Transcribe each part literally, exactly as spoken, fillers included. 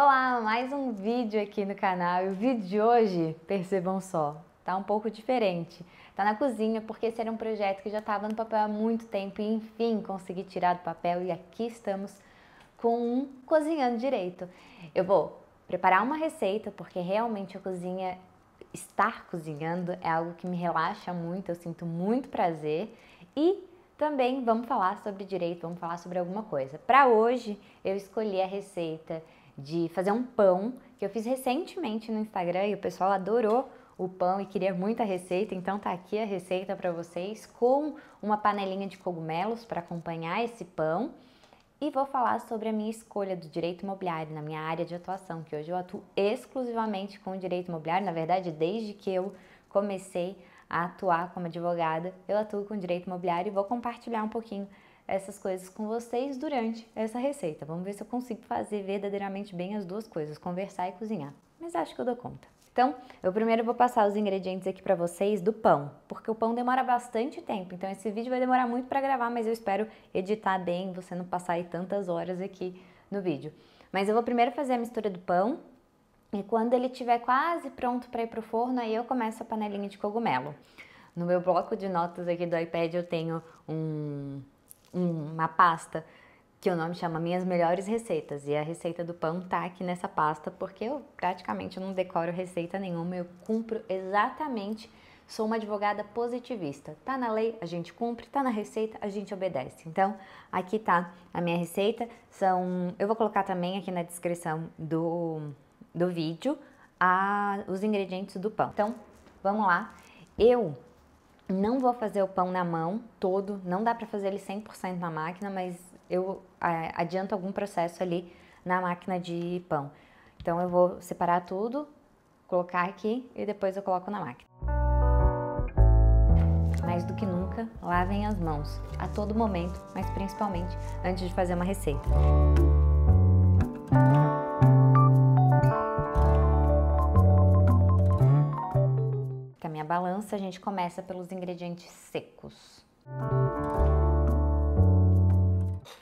Olá, mais um vídeo aqui no canal, e o vídeo de hoje, percebam só, tá um pouco diferente. Tá na cozinha porque esse era um projeto que já estava no papel há muito tempo e enfim consegui tirar do papel e aqui estamos com um Cozinhando Direito. Eu vou preparar uma receita porque realmente a cozinha, estar cozinhando é algo que me relaxa muito, eu sinto muito prazer e também vamos falar sobre direito, vamos falar sobre alguma coisa. Para hoje eu escolhi a receita de fazer um pão, que eu fiz recentemente no Instagram e o pessoal adorou o pão e queria muito a receita, então tá aqui a receita para vocês com uma panelinha de cogumelos para acompanhar esse pão. E vou falar sobre a minha escolha do direito imobiliário na minha área de atuação, que hoje eu atuo exclusivamente com o direito imobiliário, na verdade desde que eu comecei a atuar como advogada, eu atuo com direito imobiliário e vou compartilhar um pouquinho essas coisas com vocês durante essa receita. Vamos ver se eu consigo fazer verdadeiramente bem as duas coisas, conversar e cozinhar. Mas acho que eu dou conta. Então, eu primeiro vou passar os ingredientes aqui para vocês do pão, porque o pão demora bastante tempo, então esse vídeo vai demorar muito para gravar, mas eu espero editar bem, você não passar aí tantas horas aqui no vídeo. Mas eu vou primeiro fazer a mistura do pão, e quando ele estiver quase pronto para ir pro forno, aí eu começo a panelinha de cogumelo. No meu bloco de notas aqui do iPad eu tenho um... uma pasta que o nome chama Minhas Melhores Receitas e a receita do pão tá aqui nessa pasta porque eu praticamente não decoro receita nenhuma, eu cumpro exatamente, sou uma advogada positivista, tá na lei a gente cumpre, tá na receita a gente obedece. Então aqui tá a minha receita, são, eu vou colocar também aqui na descrição do, do vídeo a, os ingredientes do pão. Então vamos lá, eu não vou fazer o pão na mão todo, não dá para fazer ele cem por cento na máquina, mas eu adianto algum processo ali na máquina de pão. Então eu vou separar tudo, colocar aqui e depois eu coloco na máquina. Mais do que nunca, lavem as mãos a todo momento, mas principalmente antes de fazer uma receita. Balança, a gente começa pelos ingredientes secos.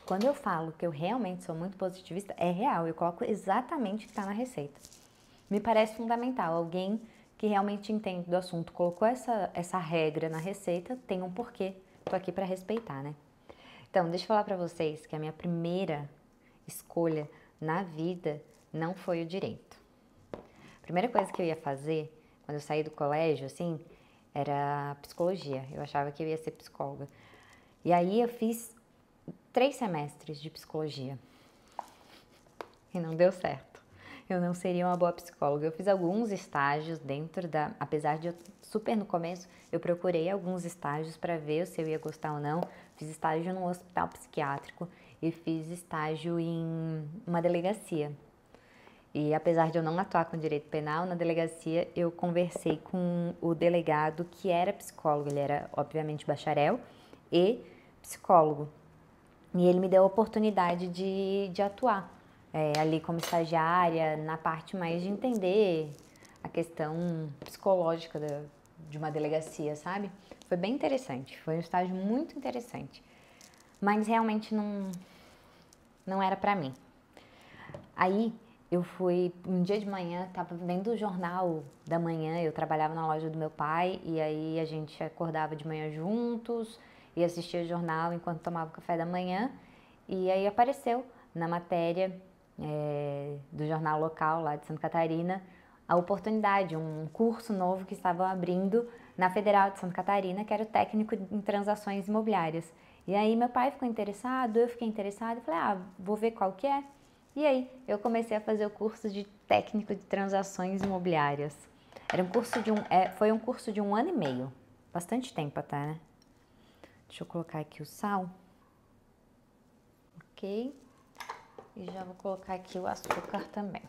Quando eu falo que eu realmente sou muito positivista, é real, eu coloco exatamente o que está na receita. Me parece fundamental, alguém que realmente entende do assunto colocou essa, essa regra na receita, tem um porquê, tô aqui para respeitar, né? Então, deixa eu falar para vocês que a minha primeira escolha na vida não foi o direito. A primeira coisa que eu ia fazer quando eu saí do colégio, assim, era psicologia. Eu achava que eu ia ser psicóloga. E aí eu fiz três semestres de psicologia. E não deu certo. Eu não seria uma boa psicóloga. Eu fiz alguns estágios dentro da... Apesar de eu super no começo, eu procurei alguns estágios para ver se eu ia gostar ou não. Fiz estágio num hospital psiquiátrico e fiz estágio em uma delegacia. E apesar de eu não atuar com direito penal, na delegacia eu conversei com o delegado que era psicólogo, ele era obviamente bacharel e psicólogo. E ele me deu a oportunidade de, de atuar é, ali como estagiária, na parte mais de entender a questão psicológica da, de uma delegacia, sabe? Foi bem interessante, foi um estágio muito interessante, mas realmente não, não era pra mim. Aí... Eu fui, um dia de manhã, tava vendo o jornal da manhã, eu trabalhava na loja do meu pai e aí a gente acordava de manhã juntos e assistia o jornal enquanto tomava o café da manhã e aí apareceu na matéria é, do jornal local lá de Santa Catarina a oportunidade, um curso novo que estavam abrindo na Federal de Santa Catarina, que era o técnico em transações imobiliárias. E aí meu pai ficou interessado, eu fiquei interessada e falei, ah, vou ver qual que é. E aí, eu comecei a fazer o curso de técnico de transações imobiliárias. Era um curso de um, é, foi um curso de um ano e meio. Bastante tempo até, né? Deixa eu colocar aqui o sal. Ok. E já vou colocar aqui o açúcar também.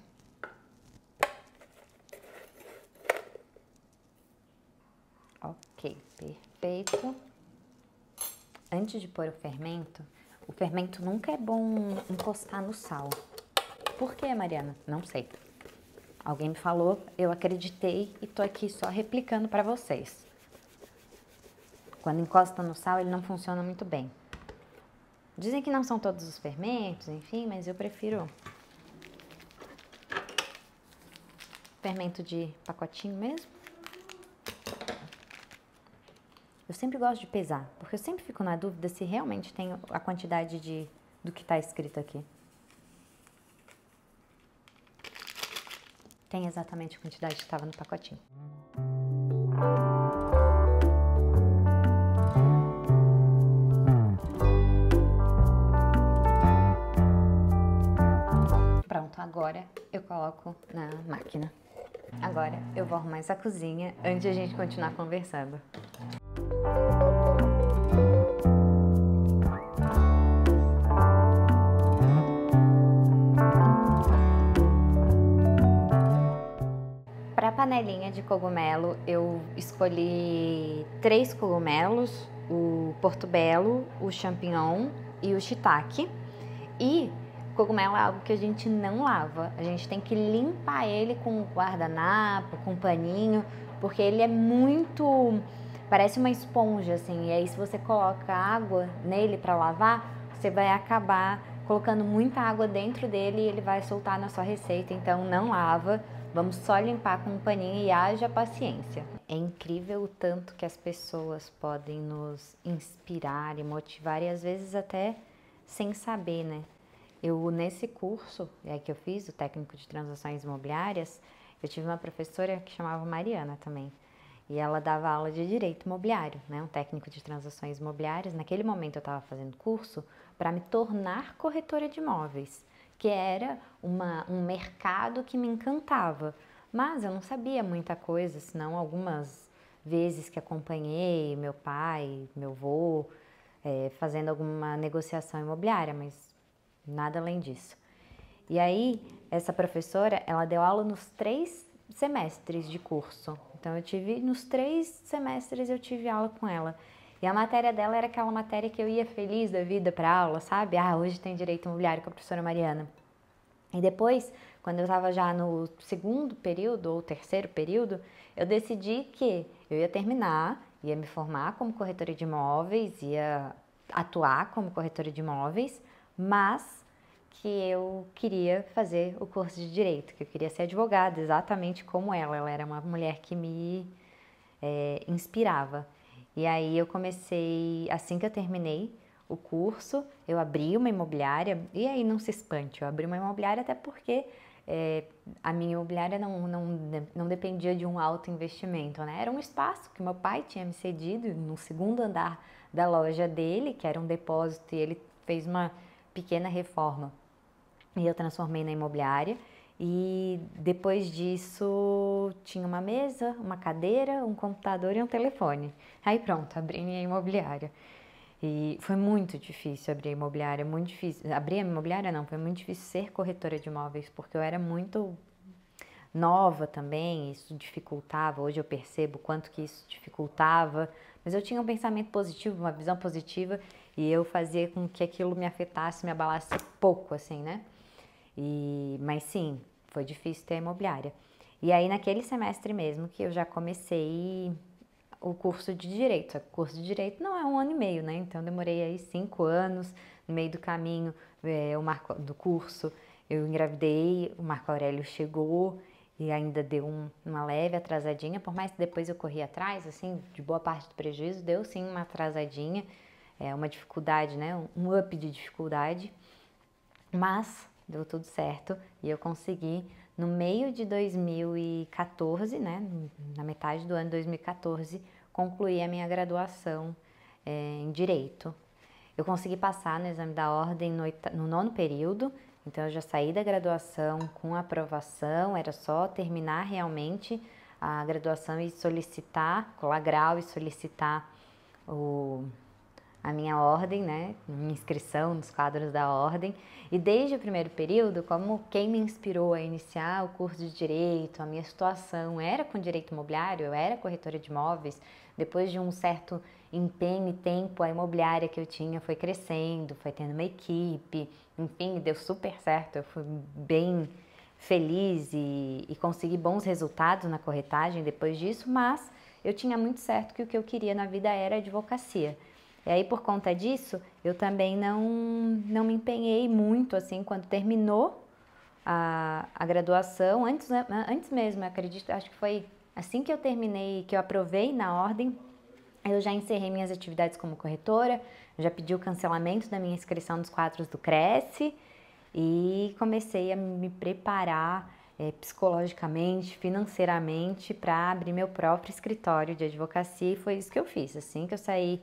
Ok, perfeito. Antes de pôr o fermento, o fermento nunca é bom encostar no sal. Por que, Mariana? Não sei. Alguém me falou, eu acreditei e tô aqui só replicando para vocês. Quando encosta no sal, ele não funciona muito bem. Dizem que não são todos os fermentos, enfim, mas eu prefiro fermento de pacotinho mesmo. Eu sempre gosto de pesar, porque eu sempre fico na dúvida se realmente tem a quantidade de, do que está escrito aqui. Tem exatamente a quantidade que estava no pacotinho. Pronto, agora eu coloco na máquina. Agora eu vou arrumar essa cozinha antes de a gente continuar conversando. Para a panelinha de cogumelo, eu escolhi três cogumelos, o portobello, o champignon e o shiitake. E cogumelo é algo que a gente não lava, a gente tem que limpar ele com guardanapo, com paninho, porque ele é muito... Parece uma esponja, assim, e aí se você coloca água nele para lavar, você vai acabar colocando muita água dentro dele e ele vai soltar na sua receita, então não lava, vamos só limpar com um paninho e haja paciência. É incrível o tanto que as pessoas podem nos inspirar e motivar, e às vezes até sem saber, né? Eu, nesse curso é, que eu fiz, o técnico de transações imobiliárias, eu tive uma professora que chamava Mariana também, e ela dava aula de direito imobiliário, né? Um técnico de transações imobiliárias. Naquele momento eu estava fazendo curso para me tornar corretora de imóveis, que era uma, um mercado que me encantava. Mas eu não sabia muita coisa, senão algumas vezes que acompanhei meu pai, meu avô, é, fazendo alguma negociação imobiliária, mas nada além disso. E aí, essa professora, ela deu aula nos três semestres de curso. Então, eu tive, nos três semestres eu tive aula com ela. E a matéria dela era aquela matéria que eu ia feliz da vida para aula, sabe? Ah, hoje tem direito imobiliário com a professora Mariana. E depois, quando eu estava já no segundo período ou terceiro período, eu decidi que eu ia terminar, ia me formar como corretora de imóveis, ia atuar como corretora de imóveis, mas que eu queria fazer o curso de Direito, que eu queria ser advogada, exatamente como ela. Ela era uma mulher que me é, inspirava. E aí eu comecei, assim que eu terminei o curso, eu abri uma imobiliária, e aí não se espante, eu abri uma imobiliária até porque é, a minha imobiliária não, não, não dependia de um alto investimento, né? Era um espaço que meu pai tinha me cedido no segundo andar da loja dele, que era um depósito, e ele fez uma pequena reforma. E eu transformei na imobiliária, e depois disso tinha uma mesa, uma cadeira, um computador e um telefone. Aí pronto, abri minha imobiliária. E foi muito difícil abrir a imobiliária, muito difícil. Abrir a imobiliária não, foi muito difícil ser corretora de imóveis, porque eu era muito nova também, isso dificultava. Hoje eu percebo quanto que isso dificultava, mas eu tinha um pensamento positivo, uma visão positiva, e eu fazia com que aquilo me afetasse, me abalasse pouco, assim, né? E, mas sim, foi difícil ter a imobiliária. E aí, naquele semestre mesmo, que eu já comecei o curso de Direito. Só que o curso de Direito não é um ano e meio, né? Então, eu demorei aí cinco anos, no meio do caminho, é, o Marco, do curso, eu engravidei, o Marco Aurélio chegou, e ainda deu um, uma leve atrasadinha, por mais que depois eu corri atrás, assim, de boa parte do prejuízo, deu sim uma atrasadinha, é uma dificuldade, né? Um up de dificuldade, mas deu tudo certo e eu consegui no meio de dois mil e quatorze, né? Na metade do ano de dois mil e quatorze, concluir a minha graduação é, em Direito. Eu consegui passar no exame da ordem no, no nono período, então eu já saí da graduação com aprovação, era só terminar realmente a graduação e solicitar, colar grau e solicitar o... a minha ordem, né, minha inscrição nos quadros da ordem. E desde o primeiro período, como quem me inspirou a iniciar o curso de Direito, a minha situação era com Direito Imobiliário, eu era corretora de imóveis. Depois de um certo empenho e tempo, a imobiliária que eu tinha foi crescendo, foi tendo uma equipe, enfim, deu super certo, eu fui bem feliz e, e consegui bons resultados na corretagem depois disso, mas eu tinha muito certo que o que eu queria na vida era a advocacia. E aí, por conta disso, eu também não, não me empenhei muito, assim, quando terminou a, a graduação, antes, né, antes mesmo, eu acredito, acho que foi assim que eu terminei, que eu aprovei na ordem, eu já encerrei minhas atividades como corretora, já pedi o cancelamento da minha inscrição nos quadros do CRECI e comecei a me preparar é, psicologicamente, financeiramente, para abrir meu próprio escritório de advocacia, e foi isso que eu fiz. Assim que eu saí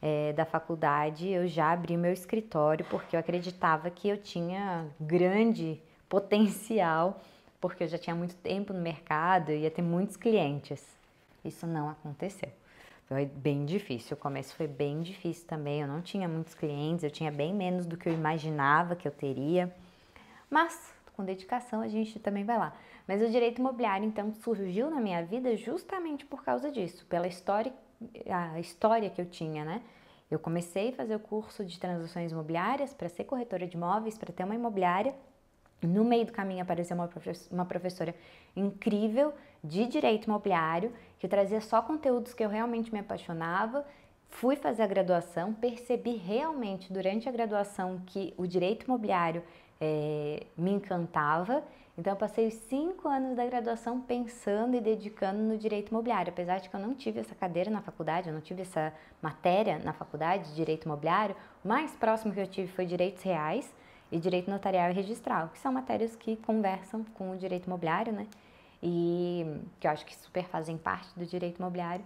é, da faculdade, eu já abri meu escritório, porque eu acreditava que eu tinha grande potencial, porque eu já tinha muito tempo no mercado e ia ter muitos clientes. Isso não aconteceu. Foi bem difícil, o começo foi bem difícil também, eu não tinha muitos clientes, eu tinha bem menos do que eu imaginava que eu teria, mas com dedicação a gente também vai lá. Mas o direito imobiliário, então, surgiu na minha vida justamente por causa disso, pela história, a história que eu tinha, né? Eu comecei a fazer o curso de transações imobiliárias para ser corretora de imóveis, para ter uma imobiliária. No meio do caminho apareceu uma, profe- uma professora incrível de direito imobiliário, que trazia só conteúdos que eu realmente me apaixonava. Fui fazer a graduação, percebi realmente durante a graduação que o direito imobiliário é, me encantava. Então eu passei os cinco anos da graduação pensando e dedicando no direito imobiliário, apesar de que eu não tive essa cadeira na faculdade, eu não tive essa matéria na faculdade de direito imobiliário. O mais próximo que eu tive foi direitos reais e direito notarial e registral, que são matérias que conversam com o direito imobiliário, né? E que eu acho que super fazem parte do direito imobiliário,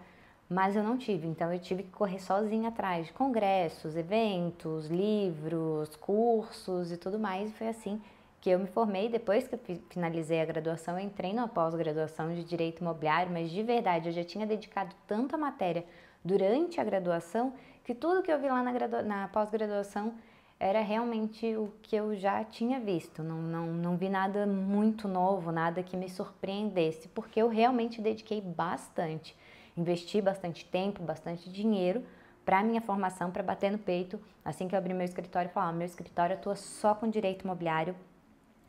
mas eu não tive, então eu tive que correr sozinha atrás de congressos, eventos, livros, cursos e tudo mais, e foi assim que eu me formei. Depois que eu finalizei a graduação, eu entrei na pós-graduação de direito imobiliário, mas de verdade, eu já tinha dedicado tanto a matéria durante a graduação, que tudo que eu vi lá na, gradua- na pós-graduação era realmente o que eu já tinha visto, não, não, não vi nada muito novo, nada que me surpreendesse, porque eu realmente dediquei bastante, investi bastante tempo, bastante dinheiro para a minha formação, para bater no peito, assim que eu abri meu escritório, falar, meu escritório atua só com direito imobiliário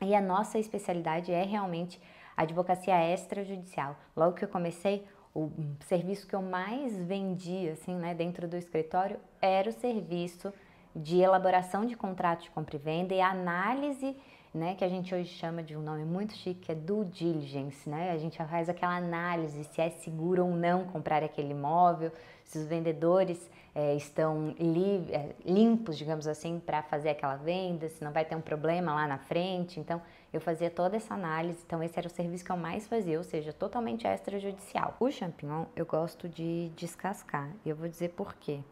e a nossa especialidade é realmente a advocacia extrajudicial. Logo que eu comecei, o serviço que eu mais vendia, assim, né, dentro do escritório era o serviço de elaboração de contrato de compra e venda e análise, né, que a gente hoje chama de um nome muito chique, que é Due Diligence, né? A gente faz aquela análise se é seguro ou não comprar aquele imóvel, se os vendedores é, estão li, é, limpos, digamos assim, para fazer aquela venda, se não vai ter um problema lá na frente. Então, eu fazia toda essa análise, então esse era o serviço que eu mais fazia, ou seja, totalmente extrajudicial. O champignon eu gosto de descascar, e eu vou dizer por quê,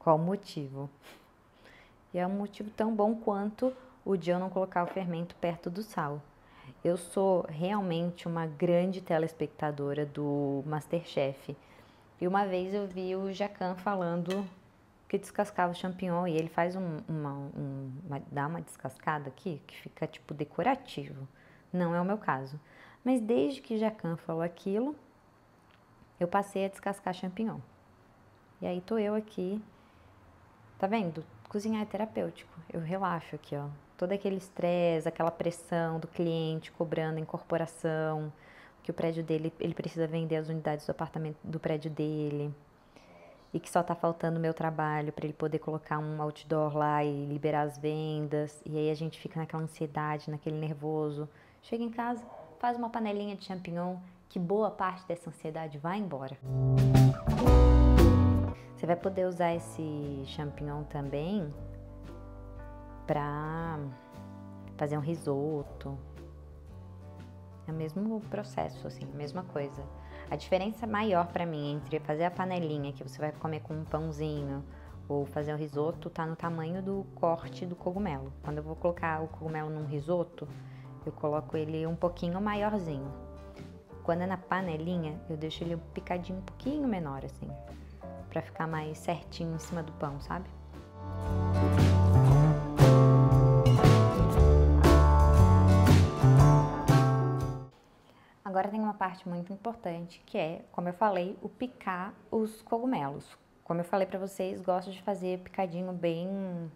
qual o motivo. E é um motivo tão bom quanto o de eu não colocar o fermento perto do sal. Eu sou realmente uma grande telespectadora do Masterchef. E uma vez eu vi o Jacquin falando que descascava o champignon. E ele faz um, uma, um, uma... dá uma descascada aqui que fica tipo decorativo. Não é o meu caso. Mas desde que Jacquin falou aquilo, eu passei a descascar champignon. E aí tô eu aqui. Tá vendo? Cozinhar é terapêutico, eu relaxo aqui, ó, todo aquele estresse, aquela pressão do cliente cobrando a incorporação, que o prédio dele, ele precisa vender as unidades do apartamento do prédio dele, e que só tá faltando o meu trabalho para ele poder colocar um outdoor lá e liberar as vendas, e aí a gente fica naquela ansiedade, naquele nervoso, chega em casa, faz uma panelinha de champignon, que boa parte dessa ansiedade vai embora. Você vai poder usar esse champignon também para fazer um risoto. É o mesmo processo, assim, a mesma coisa. A diferença maior para mim entre fazer a panelinha, que você vai comer com um pãozinho, ou fazer o risoto, tá no tamanho do corte do cogumelo. Quando eu vou colocar o cogumelo num risoto, eu coloco ele um pouquinho maiorzinho. Quando é na panelinha, eu deixo ele picadinho um pouquinho menor, assim, pra ficar mais certinho em cima do pão, sabe? Agora tem uma parte muito importante que é, como eu falei, o picar os cogumelos. Como eu falei pra vocês, gosto de fazer picadinho bem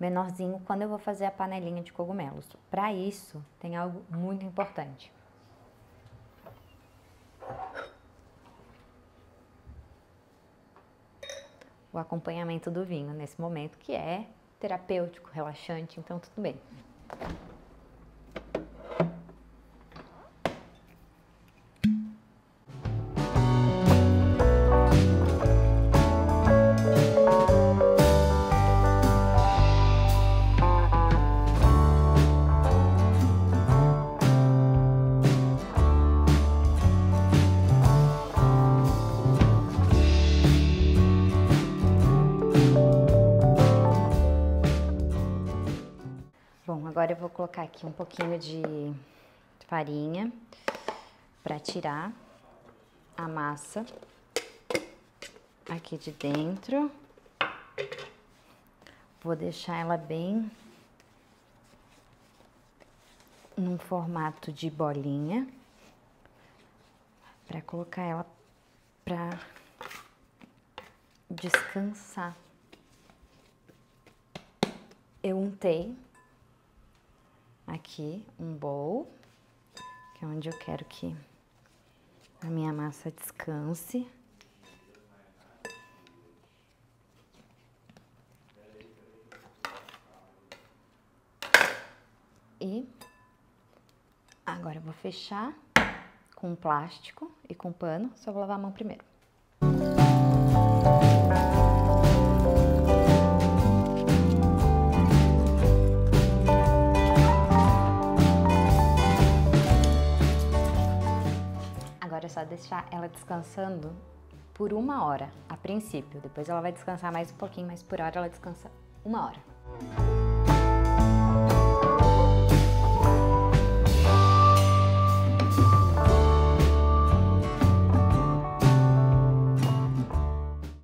menorzinho quando eu vou fazer a panelinha de cogumelos. Pra isso, tem algo muito importante. O acompanhamento do vinho nesse momento, que é terapêutico, relaxante, então tudo bem. agora eu vou colocar aqui um pouquinho de farinha para tirar a massa aqui de dentro. Vou deixar ela bem num formato de bolinha para colocar ela para descansar. Eu untei aqui um bowl, que é onde eu quero que a minha massa descanse. E agora eu vou fechar com plástico e com pano, só vou lavar a mão primeiro. Agora é só deixar ela descansando por uma hora, a princípio. Depois ela vai descansar mais um pouquinho, mas por hora ela descansa uma hora.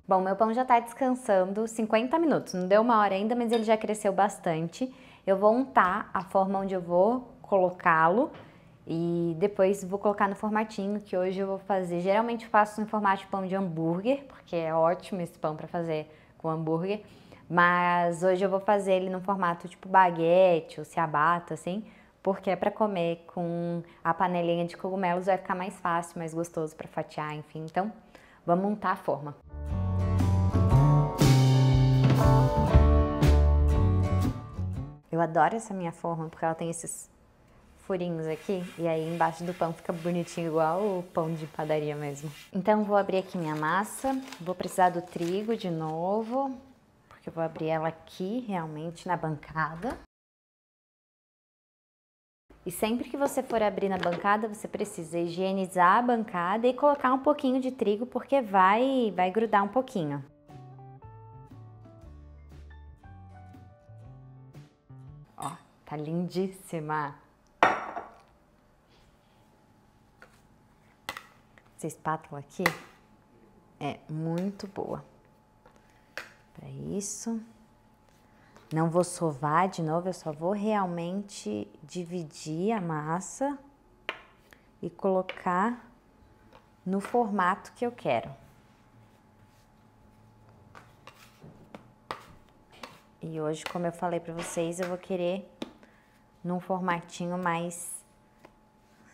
Bom, meu pão já tá descansando cinquenta minutos, não deu uma hora ainda, mas ele já cresceu bastante. Eu vou untar a forma onde eu vou colocá-lo e depois vou colocar no formatinho que hoje eu vou fazer. Geralmente eu faço em formato de pão de hambúrguer, porque é ótimo esse pão para fazer com hambúrguer, mas hoje eu vou fazer ele num formato tipo baguete ou ciabatta, assim, porque é para comer com a panelinha de cogumelos, vai ficar mais fácil, mais gostoso para fatiar, enfim. Então, vamos untar a forma. Eu adoro essa minha forma porque ela tem esses furinhos aqui e aí embaixo do pão fica bonitinho igual o pão de padaria mesmo. Então vou abrir aqui minha massa, vou precisar do trigo de novo, porque eu vou abrir ela aqui realmente na bancada. E sempre que você for abrir na bancada, você precisa higienizar a bancada e colocar um pouquinho de trigo porque vai, vai grudar um pouquinho. Ó, tá lindíssima! Essa espátula aqui é muito boa para isso. Não vou sovar de novo, eu só vou realmente dividir a massa e colocar no formato que eu quero. E hoje, como eu falei pra vocês, eu vou querer num formatinho mais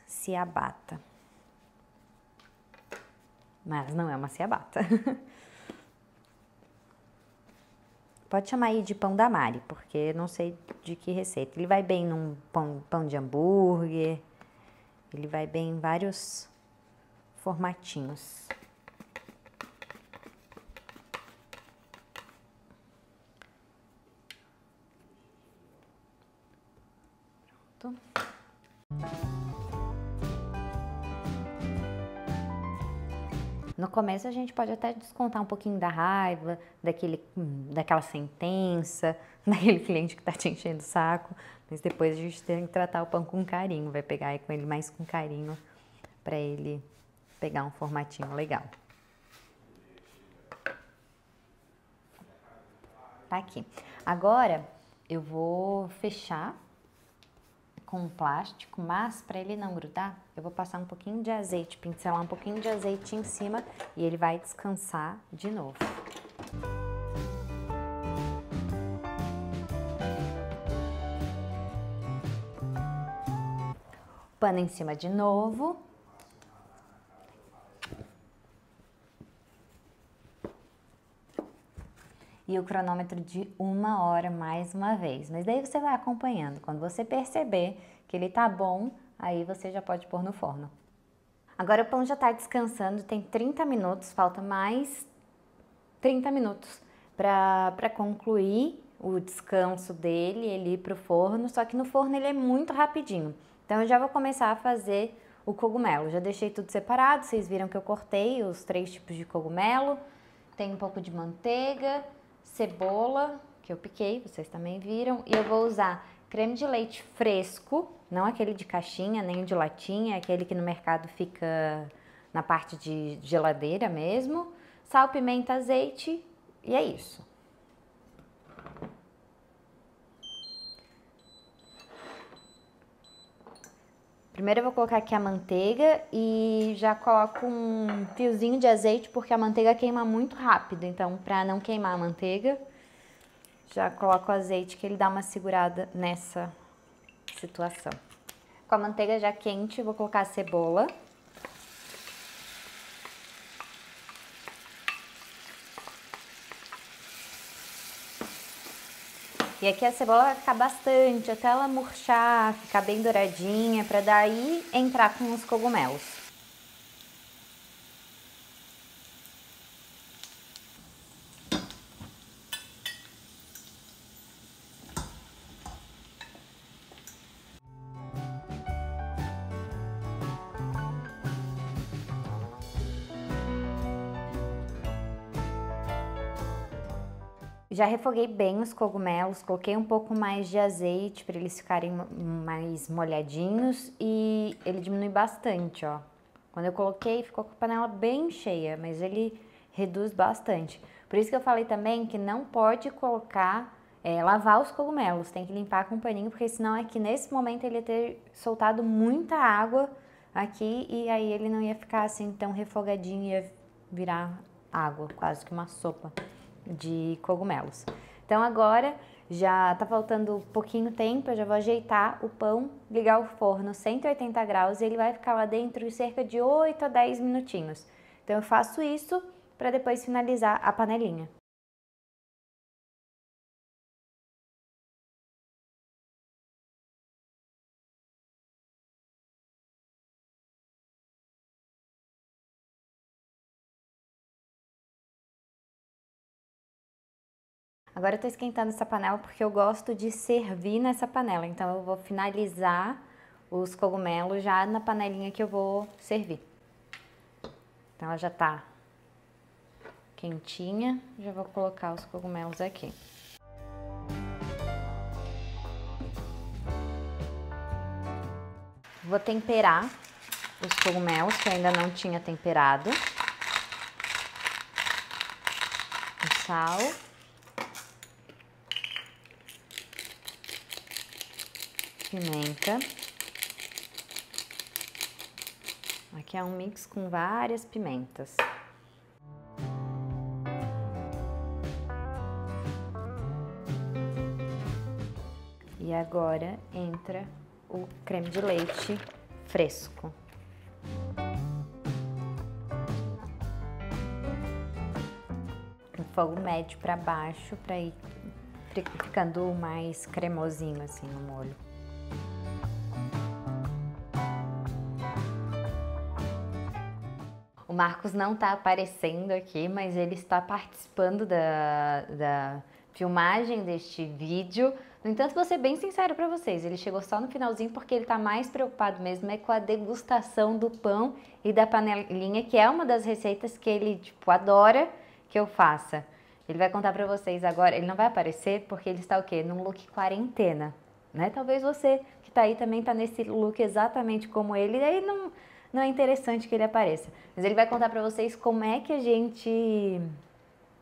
ciabatta. Mas não é uma ciabatta. Pode chamar aí de pão da Mari, porque não sei de que receita. Ele vai bem num pão, pão de hambúrguer, ele vai bem em vários formatinhos. No começo a gente pode até descontar um pouquinho da raiva, daquele, daquela sentença, daquele cliente que tá te enchendo o saco, mas depois a gente tem que tratar o pão com carinho, vai pegar aí com ele mais com carinho para ele pegar um formatinho legal. Tá aqui. Agora eu vou fechar com plástico, mas para ele não grudar, eu vou passar um pouquinho de azeite, pincelar um pouquinho de azeite em cima e ele vai descansar de novo. Pano em cima de novo. E o cronômetro de uma hora mais uma vez. Mas daí você vai acompanhando. Quando você perceber que ele tá bom, aí você já pode pôr no forno. Agora o pão já tá descansando, tem trinta minutos, falta mais trinta minutos para concluir o descanso dele, ele ir pro forno. Só que no forno ele é muito rapidinho. Então eu já vou começar a fazer o cogumelo. Já deixei tudo separado, vocês viram que eu cortei os três tipos de cogumelo. Tem um pouco de manteiga, cebola, que eu piquei, vocês também viram, e eu vou usar creme de leite fresco, não aquele de caixinha, nem de latinha, aquele que no mercado fica na parte de geladeira mesmo, sal, pimenta, azeite e é isso. Primeiro eu vou colocar aqui a manteiga e já coloco um fiozinho de azeite porque a manteiga queima muito rápido, então para não queimar a manteiga, já coloco o azeite que ele dá uma segurada nessa situação. Com a manteiga já quente, vou colocar a cebola. E aqui a cebola vai ficar bastante, até ela murchar, ficar bem douradinha, para daí entrar com os cogumelos. Já refoguei bem os cogumelos, coloquei um pouco mais de azeite para eles ficarem mais molhadinhos e ele diminui bastante, ó. Quando eu coloquei, ficou com a panela bem cheia, mas ele reduz bastante. Por isso que eu falei também que não pode colocar, é, lavar os cogumelos, tem que limpar com um paninho, porque senão é que nesse momento ele ia ter soltado muita água aqui e aí ele não ia ficar assim tão refogadinho, ia virar água, quase que uma sopa de cogumelos. Então agora já tá faltando pouquinho tempo, eu já vou ajeitar o pão, ligar o forno cento e oitenta graus e ele vai ficar lá dentro cerca de oito a dez minutinhos. Então eu faço isso para depois finalizar a panelinha. Agora eu tô esquentando essa panela porque eu gosto de servir nessa panela, então eu vou finalizar os cogumelos já na panelinha que eu vou servir. Então ela já tá quentinha, já vou colocar os cogumelos aqui. Vou temperar os cogumelos que eu ainda não tinha temperado. O sal. Pimenta. Aqui é um mix com várias pimentas. E agora entra o creme de leite fresco. O fogo médio para baixo para ir ficando mais cremosinho assim no molho. Marcos não tá aparecendo aqui, mas ele está participando da, da filmagem deste vídeo. No entanto, vou ser bem sincero para vocês, ele chegou só no finalzinho porque ele tá mais preocupado mesmo é com a degustação do pão e da panelinha, que é uma das receitas que ele, tipo, adora que eu faça. Ele vai contar para vocês agora, ele não vai aparecer porque ele está o quê? Num look quarentena, né? Talvez você que tá aí também tá nesse look exatamente como ele, e aí não... Não é interessante que ele apareça, mas ele vai contar para vocês como é que a gente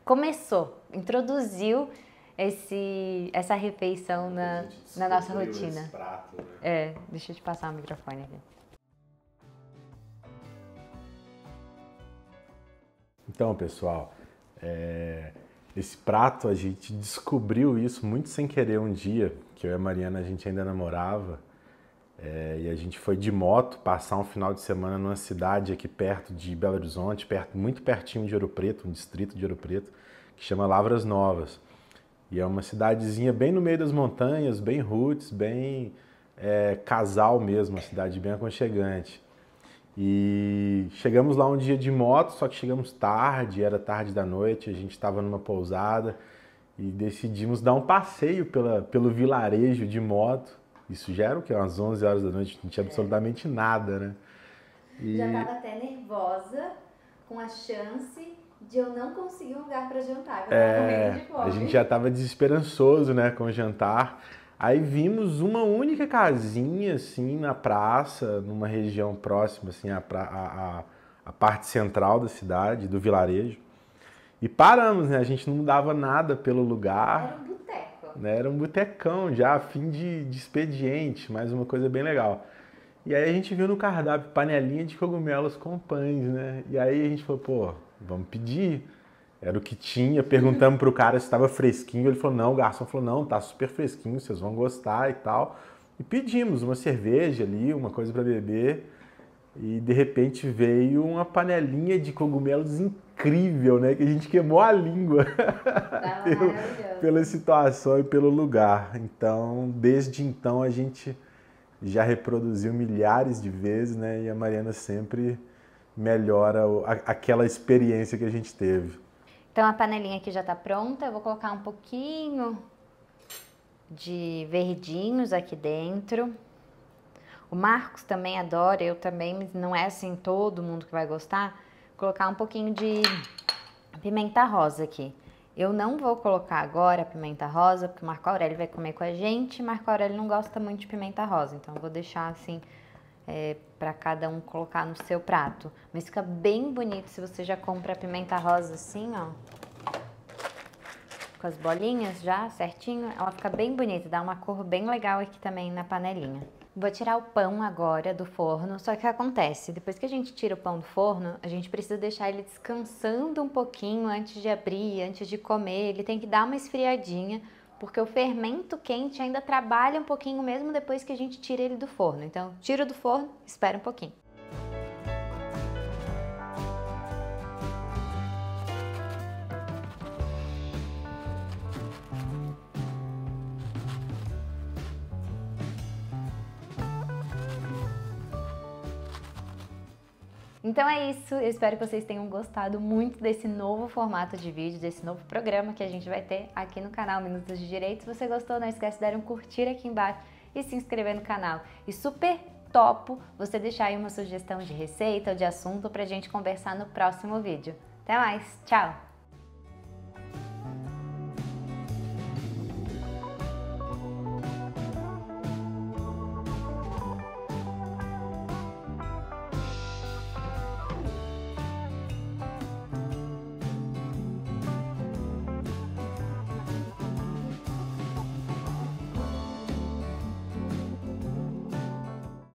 começou, introduziu esse, essa refeição na, na nossa rotina. Esse prato, né? É, deixa eu te passar o microfone aqui. Então, pessoal, é, esse prato a gente descobriu isso muito sem querer um dia, que eu e a Mariana a gente ainda namorava. É, e a gente foi de moto passar um final de semana numa cidade aqui perto de Belo Horizonte, perto, muito pertinho de Ouro Preto, um distrito de Ouro Preto, que chama Lavras Novas. E é uma cidadezinha bem no meio das montanhas, bem roots, bem é, casal mesmo, uma cidade bem aconchegante. E chegamos lá um dia de moto, só que chegamos tarde, era tarde da noite, a gente estava numa pousada e decidimos dar um passeio pela, pelo vilarejo de moto. Isso já era o quê? Umas onze horas da noite, não tinha absolutamente nada, né? E... Já tava até nervosa com a chance de eu não conseguir um lugar para jantar, eu tava é... morrendo de fome. A gente já tava desesperançoso, né, com o jantar. Aí vimos uma única casinha, assim, na praça, numa região próxima, assim, à pra, a, a, a parte central da cidade, do vilarejo. E paramos, né? A gente não mudava nada pelo lugar. Era um boteco. Né? Era um botecão já, a fim de, de expediente, mas uma coisa bem legal. E aí a gente viu no cardápio panelinha de cogumelos com pães, né? E aí a gente falou, pô, vamos pedir. Era o que tinha, perguntamos pro cara se estava fresquinho, ele falou, não, o garçom falou, não, tá super fresquinho, vocês vão gostar e tal. E pedimos uma cerveja ali, uma coisa para beber, e de repente veio uma panelinha de cogumelos incrível, né, que a gente queimou a língua ah, pelo, pela situação e pelo lugar. Então, desde então, a gente já reproduziu milhares de vezes, né, e a Mariana sempre melhora aquela experiência que a gente teve. Então a panelinha aqui já está pronta, eu vou colocar um pouquinho de verdinhos aqui dentro. O Marcos também adora, eu também, mas não é assim todo mundo que vai gostar. Vou colocar um pouquinho de pimenta rosa aqui. Eu não vou colocar agora a pimenta rosa, porque o Marco Aurélio vai comer com a gente. Marco Aurélio não gosta muito de pimenta rosa, então eu vou deixar assim... É, para cada um colocar no seu prato. Mas fica bem bonito se você já compra a pimenta rosa assim, ó. Com as bolinhas já, certinho. Ela fica bem bonita, dá uma cor bem legal aqui também na panelinha. Vou tirar o pão agora do forno, só que o que acontece? Depois que a gente tira o pão do forno, a gente precisa deixar ele descansando um pouquinho antes de abrir, antes de comer. Ele tem que dar uma esfriadinha, porque o fermento quente ainda trabalha um pouquinho mesmo depois que a gente tira ele do forno. Então, tira do forno, espera um pouquinho. Então é isso, eu espero que vocês tenham gostado muito desse novo formato de vídeo, desse novo programa que a gente vai ter aqui no canal Minutos de Direito. Se você gostou, não esquece de dar um curtir aqui embaixo e se inscrever no canal. E super topo você deixar aí uma sugestão de receita ou de assunto pra gente conversar no próximo vídeo. Até mais, tchau!